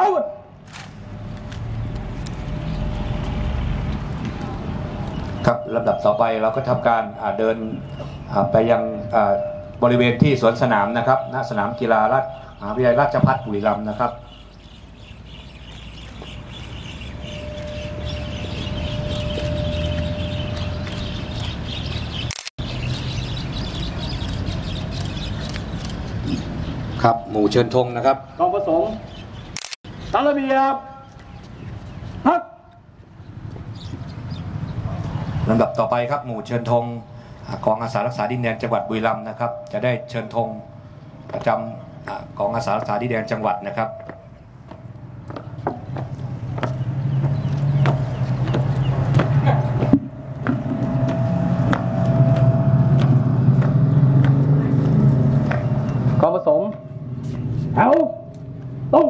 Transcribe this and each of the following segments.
Out!ครับลำดับต่อไปเราก็ทำการเดินไปยังบริเวณที่สวนสนามนะครับณสนามกีฬาราชภัฏบุรีรัมย์นะครับครับหมู่เชิญธงนะครับกองประสงค์ตามระเบียบครับลำดับต่อไปครับหมู่เชิญธงกองอาสารักษาดินแดนจังหวัดบุรีรัมย์นะครับจะได้เชิญธงประจำกองอาสารักษาดินแดนจังหวัดนะครับกองประสงค์เอาตุ้ง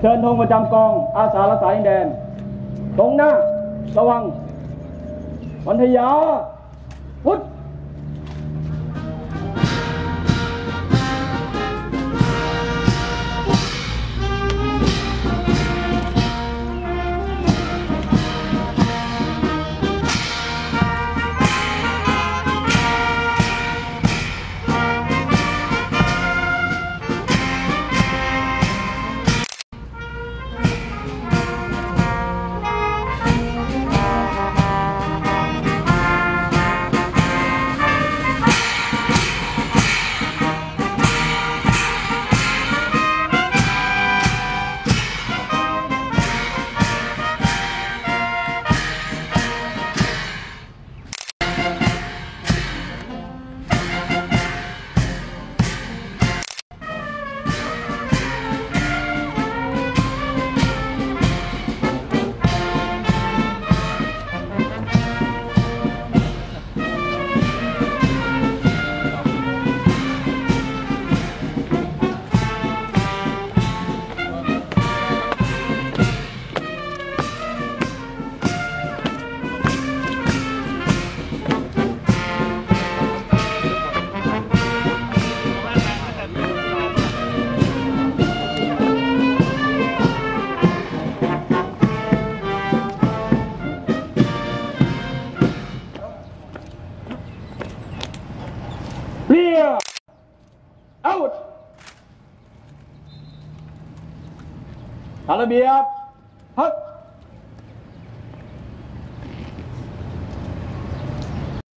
เชิญธงประจำกองอาสารักษาดินแดนตรงหน้าระวังวันทยาพุทธระเบียบพัก